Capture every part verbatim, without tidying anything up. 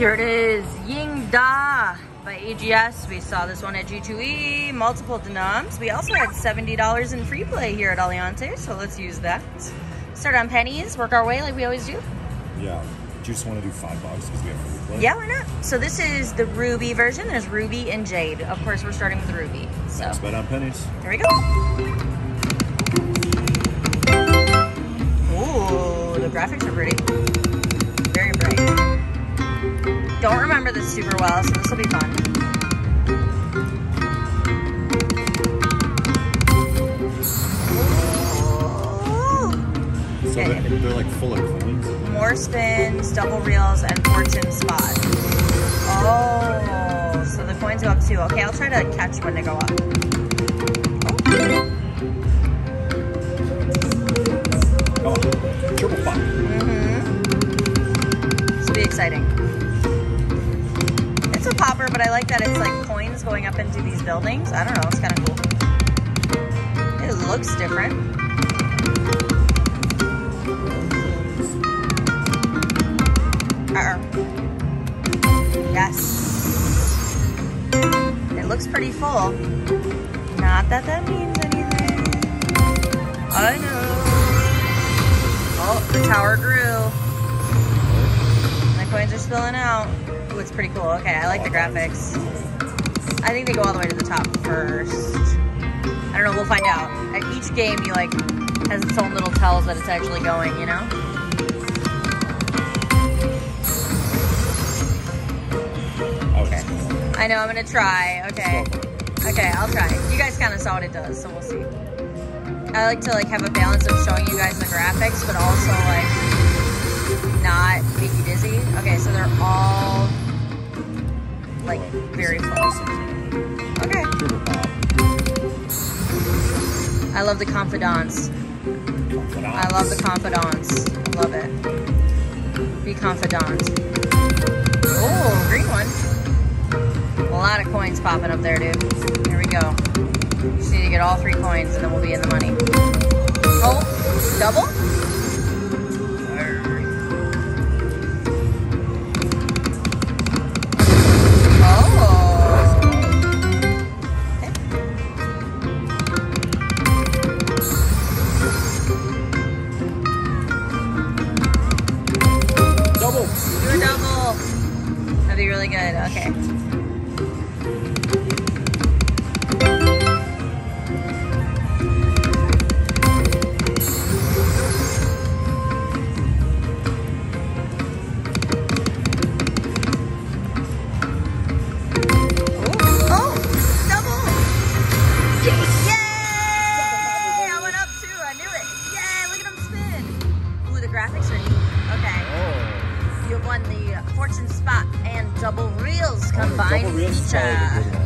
Here it is, Ying Da by A G S. We saw this one at G two E, multiple denoms. We also had seventy dollars in free play here at Aliante, so let's use that. Start on pennies, work our way like we always do. Yeah, do you just want to do five bucks because we have free play? Yeah, why not? So this is the ruby version. There's ruby and jade. Of course, we're starting with ruby. So let's bet on pennies. There we go. Ooh, the graphics are pretty. Don't remember this super well, so this will be fun. Ooh. So they're, they're like full of coins. More spins, double reels, and fortune spot. Oh, so the coins go up too. Okay, I'll try to catch when they go up. Oh, oh triple pop. Mm-hmm. This will be exciting. It's a popper, but I like that it's like coins going up into these buildings. I don't know, it's kind of cool. It looks different. Uh-oh. Yes. It looks pretty full. Not that that means anything. I know. Oh, the tower grew. My coins are spilling out. Ooh, it's pretty cool. Okay, I like the graphics. I think they go all the way to the top first. I don't know, we'll find out. At each game, you like, has its own little tells that it's actually going, you know? Okay. I know, I'm gonna try. Okay. Okay, I'll try. You guys kind of saw what it does, so we'll see. I like to like have a balance of showing you guys the graphics, but also like, not make you dizzy. Okay, so they're all like very close. Okay. I love the confidants. I love the confidants. I love it. Be confidant. Oh, green one. A lot of coins popping up there, dude. Here we go. Just need to get all three coins and then we'll be in the money. Oh, double?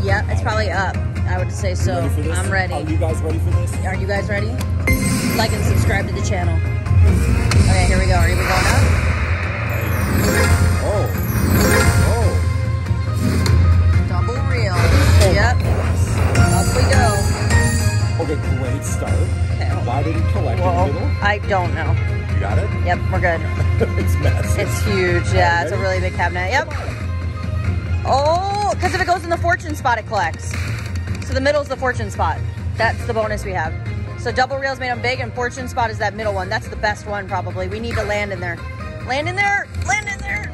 Yeah, it's probably up. I would say so. Ready I'm ready. Are you guys ready for this? Are you guys ready? Like and subscribe to the channel. Okay, here we go. Are we going up? Oh. Oh. Double reel. Oh. Yep. Up we go. Okay, great start. Okay. Why did it collect well, in the middle? I don't know. You got it? Yep, we're good. It's massive. It's huge. Yeah, it's a really big cabinet. Yep. Oh, because if it goes in the fortune spot, it collects. So the middle is the fortune spot. That's the bonus we have. So double reels made them big, and fortune spot is that middle one. That's the best one, probably. We need to land in there. Land in there. Land in there.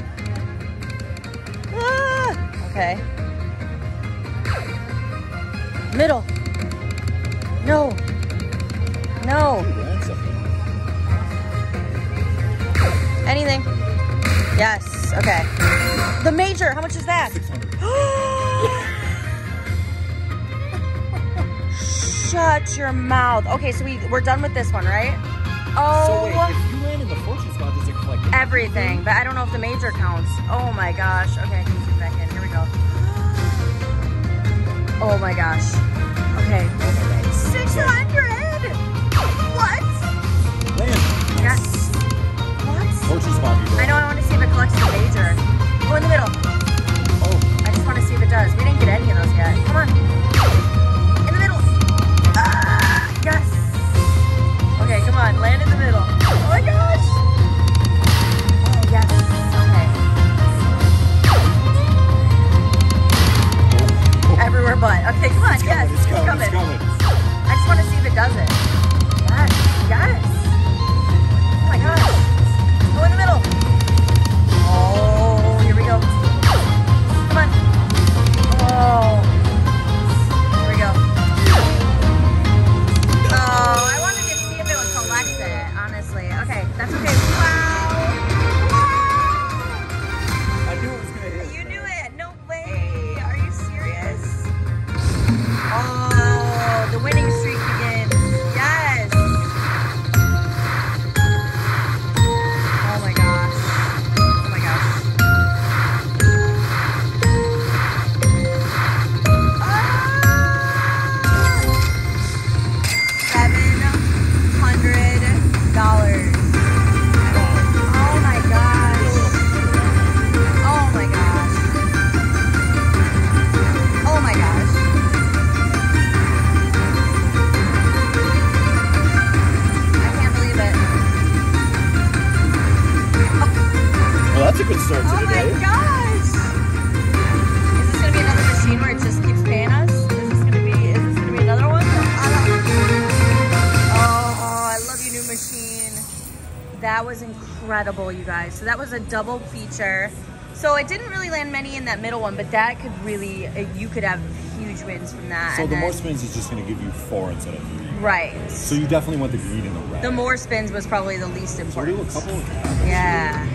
Ah, okay. Middle. No. No. Anything. Yes. Okay. The major. How much is that? Shut your mouth. Okay, so we we're done with this one, right? Oh. So wait, if you land in the fortune spot, does it collect everything? Everything, but I don't know if the major counts. Oh my gosh. Okay, I can zoom back in. Here we go. Oh my gosh. Okay. Six hundred. What? Land. Yes. What? Fortune spot. I know. I want to see if it collects the major. Go in the middle. Oh. I just want to see if it does. We didn't get any of those yet. Come on. Land in the middle. Oh my gosh! Oh yes. Okay. Okay, come on, it's yes, coming, it's, it's, coming, it's coming. I just want to see if it does it. Yes, yes. Oh my gosh. Go in the middle. Oh, here we go. Come on. Oh. Here we go. Oh, I wanted to see if it would collect it, honestly. Okay, that's okay. Wow. Wow. I knew it was going to hit. You knew it. No way. Are you serious? Oh, the winning streak begins. Yes. Oh my gosh. Oh my gosh. Ah! seven hundred dollars. Oh my gosh. Oh my gosh. Oh my gosh. I can't believe it. Well, that's a good start to Oh my today. gosh! Is this gonna be another machine where it just keeps paying us? Is this gonna be? Is this gonna be another one? Oh, I love you, new machine. That was incredible, you guys. So that was a double feature. So I didn't really land many in that middle one, but that could really, you could have huge wins from that. So And the then- more spins is just going to give you four instead of three. Right. So you definitely want the green and the red. The more spins was probably the least We'll important. do a couple of that. Yeah.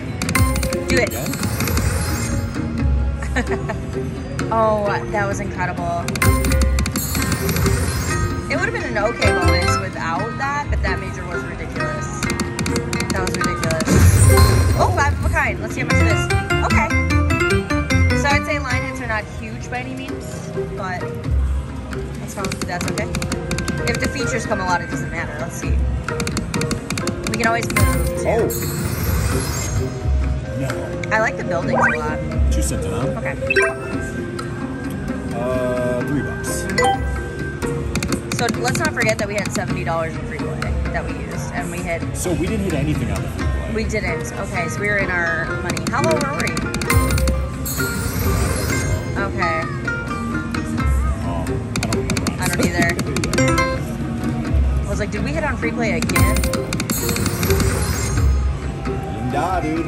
Do it. Again. Oh, that was incredible. It would have been an okay bonus without that, but that major was ridiculous. That was ridiculous. Oh, five of a kind. Let's see how much it is. Okay. So I'd say line hits are not huge by any means, but that's fine. That's okay. If the features come a lot, it doesn't matter. Let's see. We can always move too. Oh, no. I like the buildings a lot. Two cents an hour. Okay. Uh, three bucks. So let's not forget that we had seventy dollars in free play that we used, and we hit. So we didn't hit anything on the free play. We didn't. Okay, so we were in our money. How low were we? Okay. Oh, I don't remember. I don't either. I was like, did we hit on free play again? Ying Da, dude.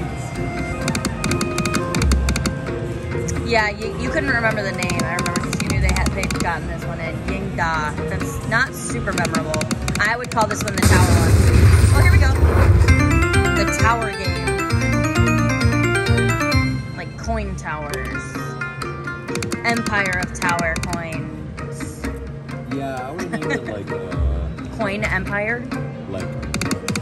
Yeah, you, you couldn't remember the name. I remember because you knew they had they'd gotten this one in. Ying Da. That's not super memorable. I would call this one the tower one. Oh, here we go. The tower game. Like coin towers. Empire of tower coins. Yeah, I would name it like uh, Coin Empire. like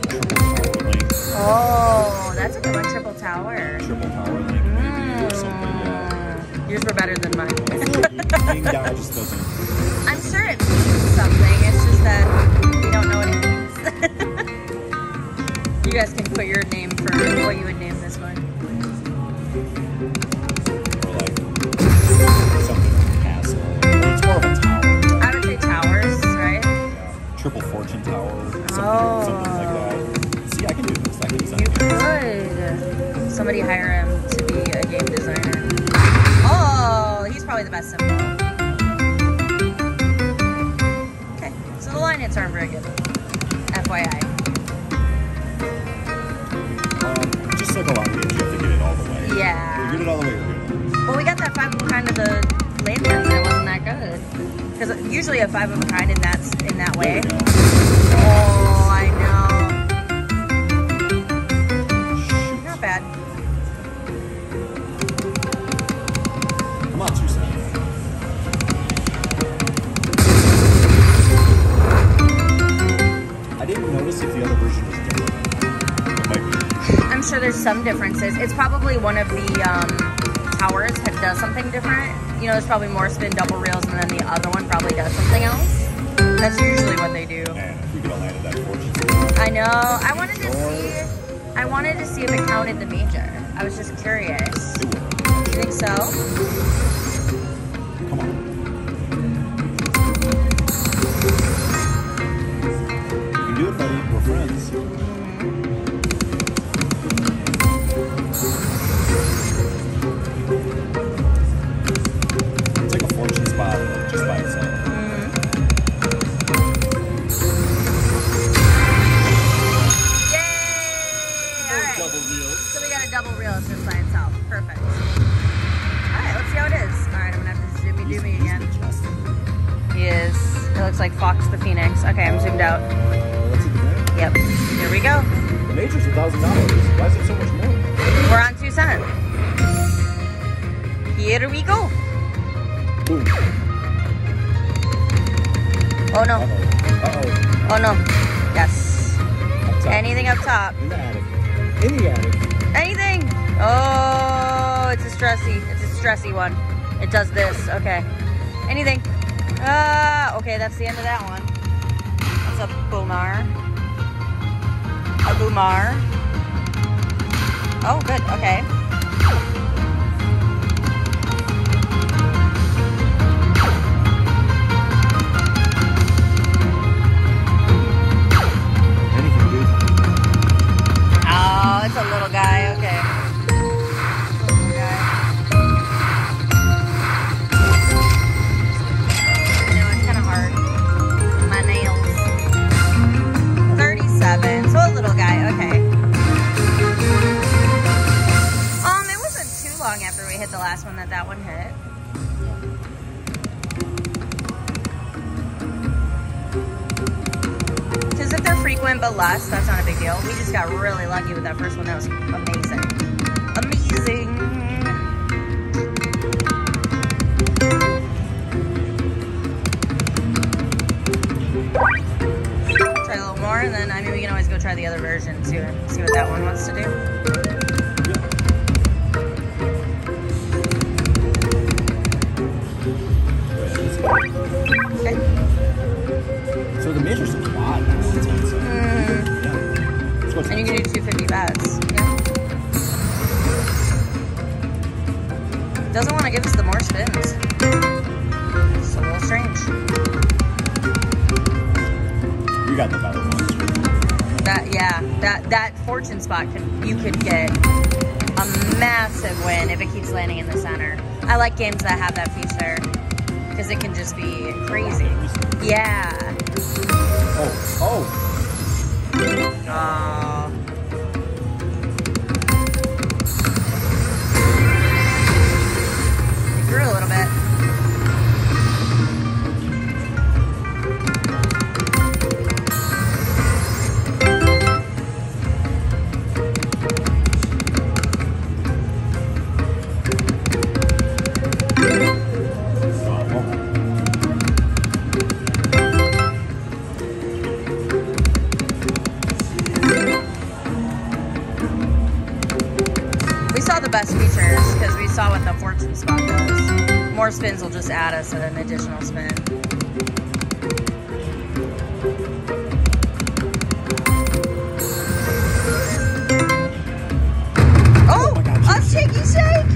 triple tower link. Oh, that's a good one. Triple tower. Triple tower link maybe or something. Yeah. Yours were better than mine. I feel like Ying Da just doesn't. I'm sure it means something. It's just that we don't know what it means. You guys can put your name for what you would name this one. Or like something like castle. It's more of a tower. I would say towers, right? Yeah. Triple fortune tower. Something, something like that. See, I can do this. I can do You something. could. Somebody hire him to be a game designer. Oh, he's probably the best symbol. Okay, so the line hits aren't very good. F Y I. Um, just like a lot of games, you have to get it all the way. Yeah. If you get it all the way, you're good. Well, we got that five of a kind of the land and it wasn't that good. Because usually a five of a kind in that, in that way. There we go. Oh, I know. Not bad. Come on, two cents. I didn't notice if the other version was different. It might be. I'm sure there's some differences. It's probably one of the um, towers that does something different. You know, there's probably more spin double reels, and then the other one probably does something else. That's usually what they do. Man, if we could have landed that fortune tower. I know. I wanted to see. I wanted to see if it counted the major. I was just curious. It would. You think so? Come on. You can do it, buddy. We're friends. It's like a fortune spot just by itself. looks like Fox the Phoenix. Okay, I'm zoomed out. Uh, that's it, yep. Here we go. The Matrix, a thousand dollars. Why is it so much more? We're on two cent. Here we go. Ooh. Oh no. Uh oh. Uh oh. Oh no. Yes. Up top. Anything up top? In the attic. In the attic. Anything. Oh, it's a stressy. It's a stressy one. It does this. Okay. Anything. Uh, okay, that's the end of that one. That's a boomer. A boomer. Oh, good. Okay. Anything, dude. Oh, it's a little guy. Okay. The last one that that one hit. Because if they're frequent but less, that's not a big deal. We just got really lucky with that first one. That was amazing. Amazing. Try a little more, and then I mean we can always go try the other version too. See what that one wants to do. So the majors is a lot. Mm. Yeah. And you can do two fifty bets. Yeah. Doesn't want to give us the more spins. It's a little strange. You got the better one. That yeah, that that fortune spot could you could get a massive win if it keeps landing in the center. I like games that have that feature because it can just be crazy. Yeah. Oh, oh. Uh, it grew a little bit. More spins will just add us an additional spin. Oh, oh God, a shaky shake!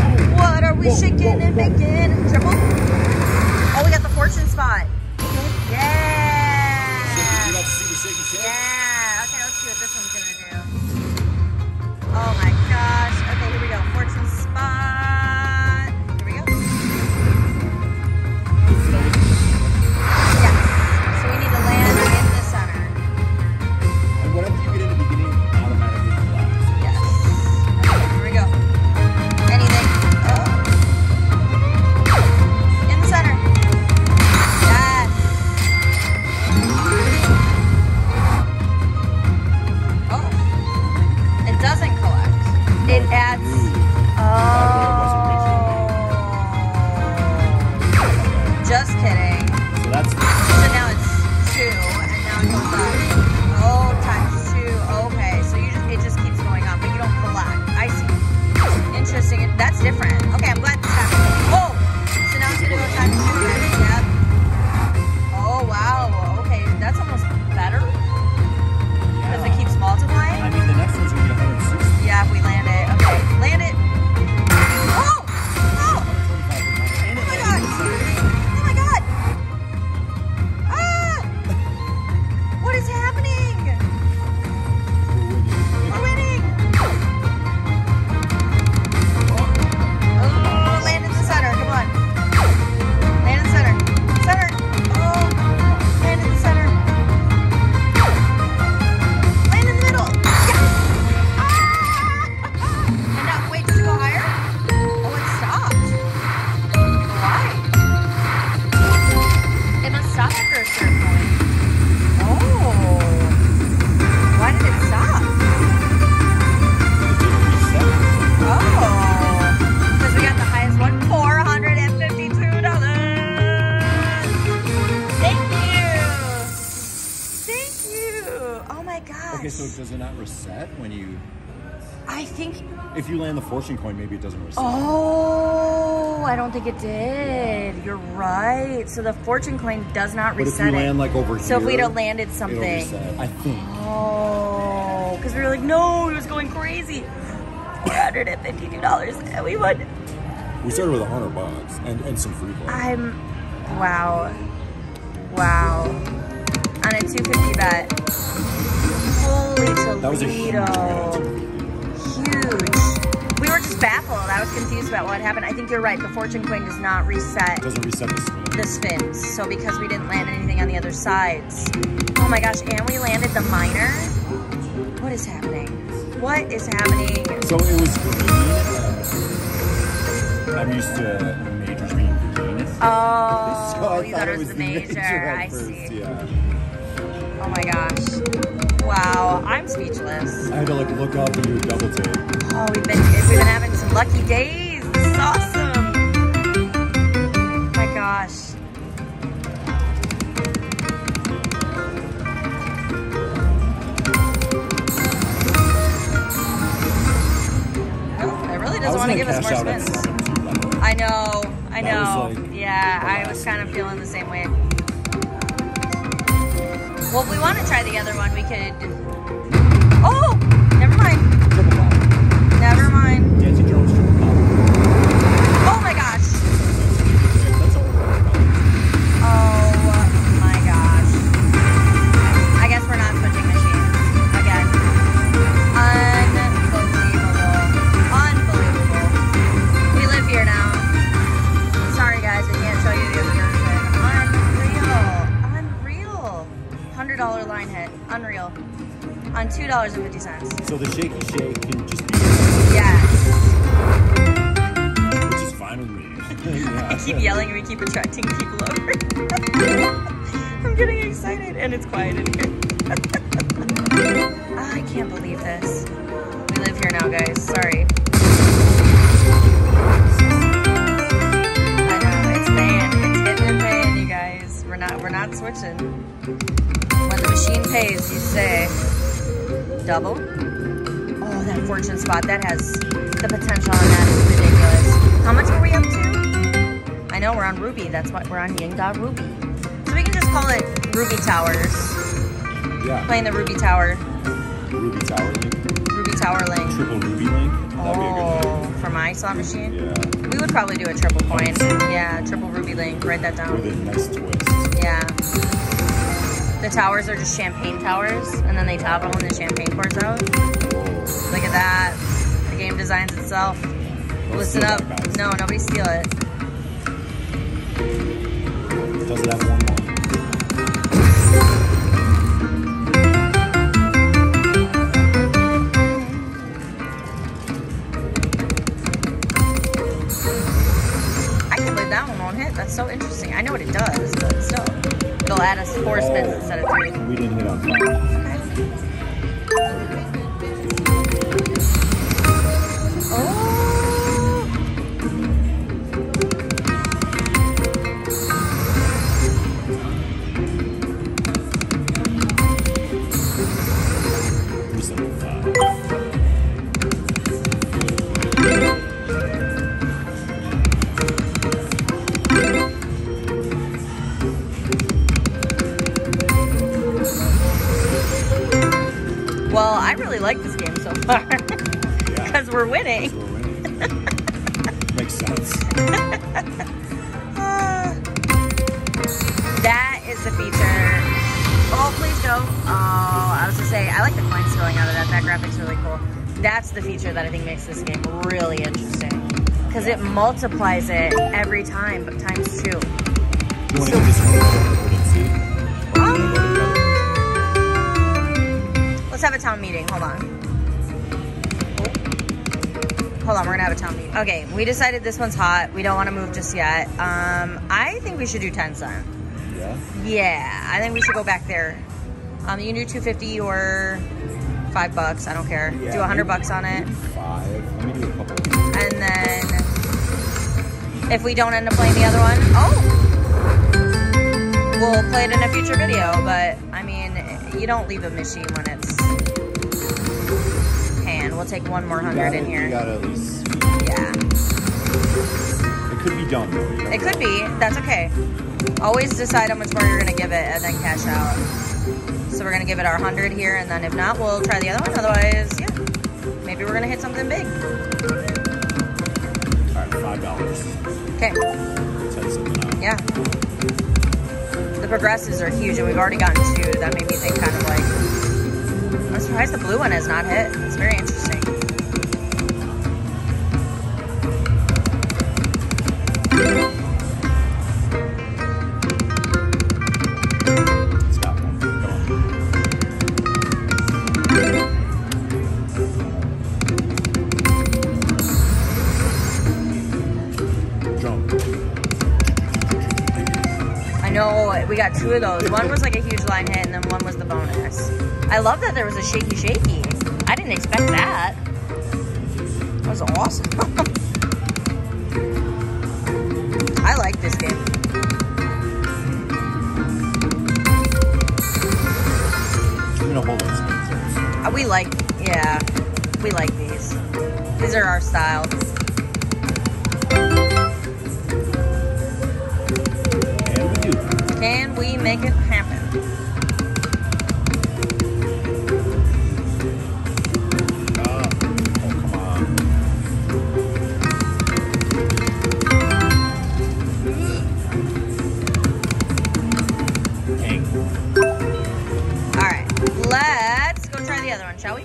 Oh. What are we whoa, shaking whoa, and whoa. making? Triple? Oh, we got the fortune spot. Yeah! Yeah! Okay, let's see what this one's gonna do. Oh my gosh. Okay, here we go. Fortune spot. think if you land the fortune coin, maybe it doesn't receive. Oh, I don't think it did. Yeah. You're right. So the fortune coin does not but reset if you it. Land like over so here, if we'd have landed something, it'll reset, I think. Oh, because we were like, no, it was going crazy. We're one hundred fifty-two dollars and we won. We started with a hundred bucks and and some free play. I'm, wow, wow, on a two fifty bet. Holy Toledo! That was a huge. huge. We were just baffled. I was confused about what happened. I think you're right. The fortune coin does not reset. It doesn't reset the spin. The spins. So because we didn't land anything on the other sides. Oh my gosh! And we landed the minor. What is happening? What is happening? So it was green. I'm used to majors being green. Oh, so you thought, thought it was the major. major I first, see. Yeah. Oh my gosh. Wow, I'm speechless. I had to like look up and do a double take. Oh, we've been, we've been having some lucky days. This is awesome. Oh my gosh. Doesn't want to give us more spins. I know, I know. Like yeah, I was kind of feeling the same way. Well, if we want to try the other one, we could. Oh, never mind. Never mind. Oh my gosh. Oh my gosh. I guess we're not switching machines again. Uh, Here now. Sorry guys, I can't show you the other version. Unreal. Unreal. one hundred dollar line hit. Unreal. On two dollars and fifty cents. So the shaky shake can just be... Yes. Which is fine with me. Yeah. I keep yelling and we keep attracting people over. I'm getting excited and it's quiet in here. Oh, I can't believe this. We live here now guys. Sorry. We're not we're not switching. When the machine pays, you say double. Oh, that fortune spot, that has the potential on that is ridiculous. How much were we up to? I know we're on Ruby, that's what we're on Ying Da Ruby. So we can just call it Ruby Towers. Yeah. Playing the Ruby Tower. Ruby Tower Link. Ruby Tower Link. Triple Ruby Link. That'd oh, be a good thing. For my slot machine? Yeah. We would probably do a triple coin. Yeah, triple Ruby Link. Write that down. With a nice twist. Yeah. The towers are just champagne towers, and then they topple when the champagne pours out. Look at that. The game designs itself. Don't Listen up. No, nobody steal it. Does it have one more? That's so interesting. I know what it does, but still. It'll add us four spins oh, instead of three. We didn't hit on five. Okay. Oh! Who's that? Five. Well, I really like this game so far because yeah. we're winning. We're winning. Makes sense. uh, that is the feature. Oh, please go. Oh, I was gonna say I like the coins going out of that. That graphic's really cool. That's the feature that I think makes this game really interesting because it multiplies it every time, but times two. You want to do this one? Um, Let's have a town meeting. Hold on. Hold on. We're going to have a town meeting. Okay. We decided this one's hot. We don't want to move just yet. Um, I think we should do ten cent. Yeah? Yeah. I think we should go back there. Um, you can do two fifty or five bucks. I don't care. Yeah, do one hundred bucks on it. Five. Let me do a couple. And then if we don't end up playing the other one, oh, we'll play it in a future video. But I mean, you don't leave a machine when it's... We'll take one more hundred in here. You gotta at least. Yeah. It could be done though. You know? It could be. That's okay. Always decide how much more you're gonna give it and then cash out. So we're gonna give it our hundred here, and then if not, we'll try the other one. Otherwise, yeah, maybe we're gonna hit something big. All right, five dollars. Okay. Yeah. The progressives are huge, and we've already gotten two. That made me think kind of like, I'm surprised the blue one has not hit. It's very interesting. We got two of those. One was like a huge line hit, and then one was the bonus. I love that there was a shaky shaky. I didn't expect that. That was awesome. I like this game. I'm gonna hold those. We like, yeah, we like these. These are our style. Can we make it happen? Uh, oh, come on. Dang. All right, let's go try the other one, shall we?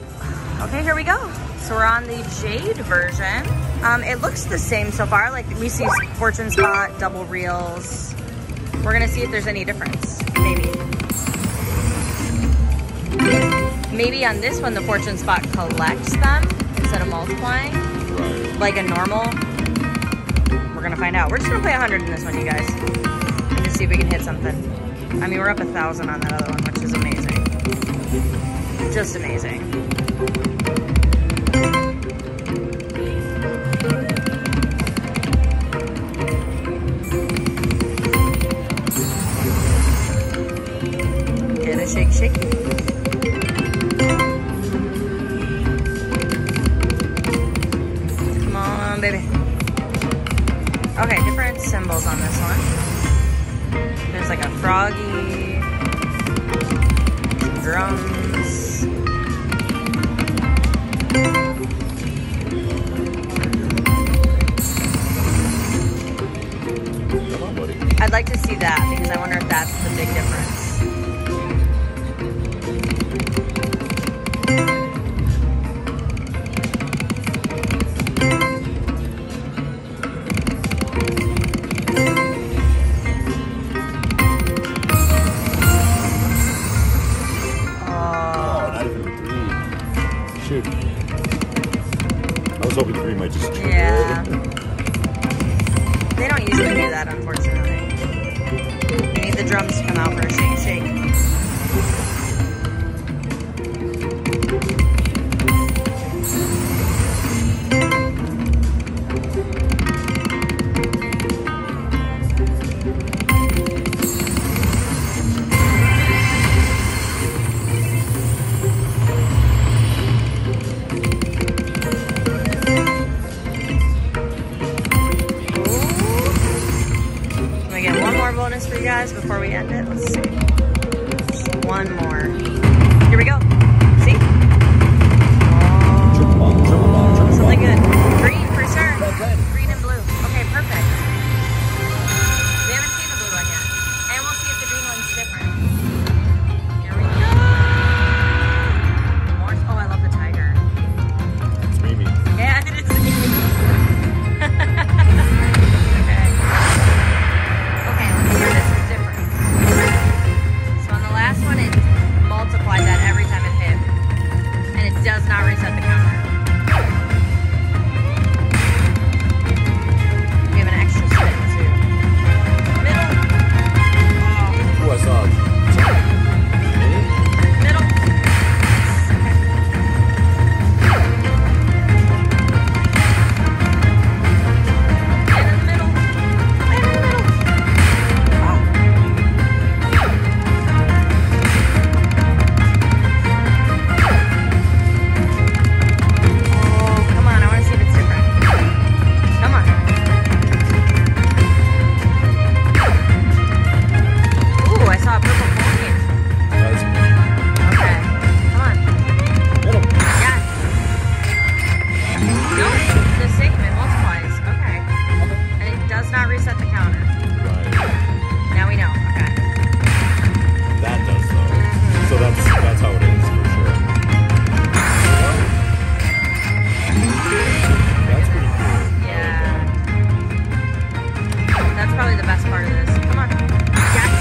Okay, here we go. So we're on the Jade version. Um, it looks the same so far. Like we see Fortune Spot, Double Reels. We're gonna see if there's any difference, maybe. Maybe on this one, the Fortune Spot collects them instead of multiplying, like a normal. We're gonna find out. We're just gonna play one hundred in this one, you guys, and just see if we can hit something. I mean, we're up one thousand on that other one, which is amazing. Just amazing. Shake, shake. Come on, baby. Okay, different symbols on this one. There's like a froggy, some drums. Come on, buddy. I'd like to see that because I wonder if that's the big difference. Before we end it, let's see. Just one more. Here we go. See? Oh, triple ball, triple ball, triple something ball. Good. Green for sure. Green and blue. Okay, perfect. We haven't seen the blue one yet. And we'll see if the green one's different. Here we go. More. Oh, I love the tiger. It's creamy. Yeah, it is. Multiply that every time it us at the counter. Right. Now we know. Okay. That does though. Mm-hmm. So that's that's how it is for sure. That's pretty cool. Yeah. Like that. That's probably the best part of this. Come on. Yes.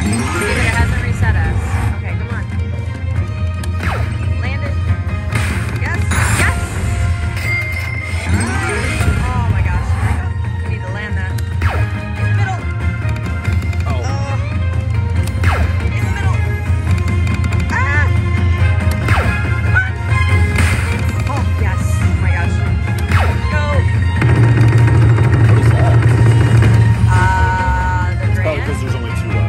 See that it hasn't reset us. Okay, come on. Land it. Yes. Yes. Oh my gosh. We need to land that. In the middle. Oh. Uh, in the middle. Ah. Come on. Oh, yes. Oh my gosh. Go. What is that? Uh, the grand. Oh, because there's only two left.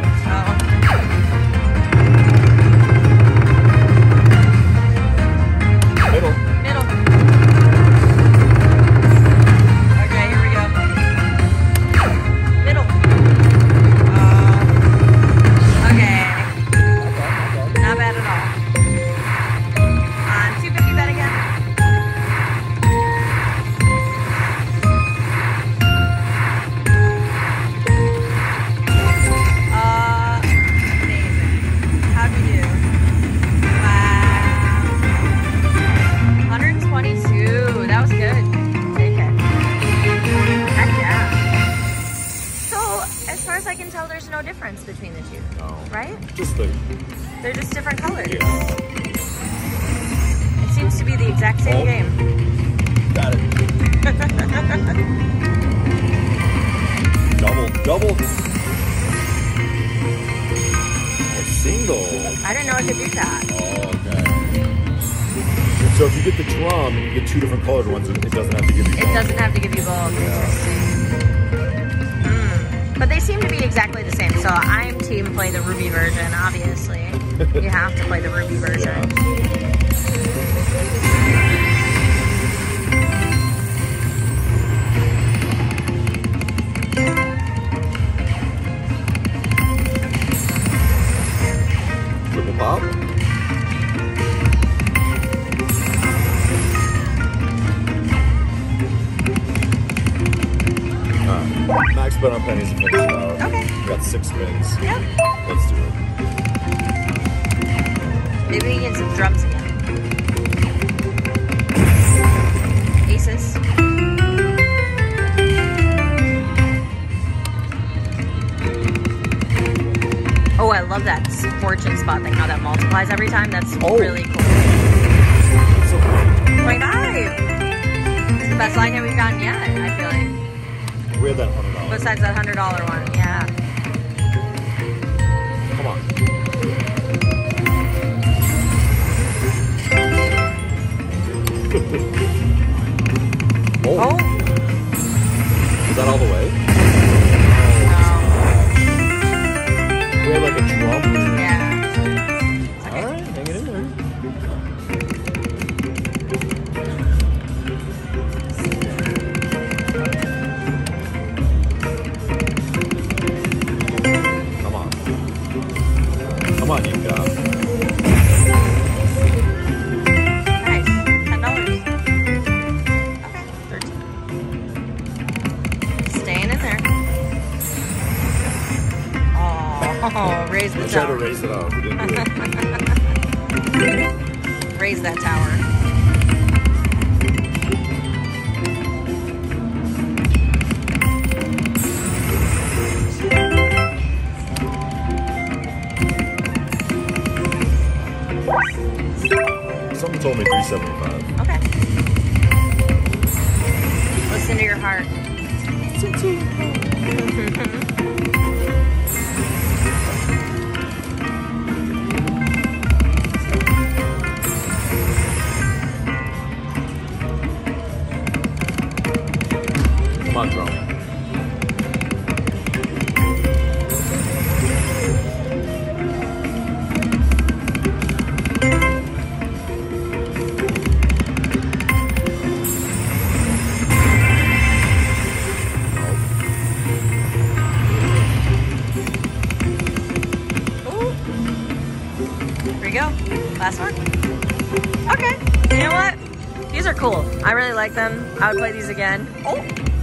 Them. I would play these again. Oh,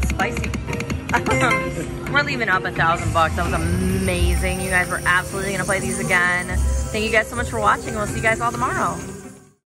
spicy. We're leaving up a thousand bucks. That was amazing. You guys were absolutely gonna play these again. Thank you guys so much for watching. We'll see you guys all tomorrow.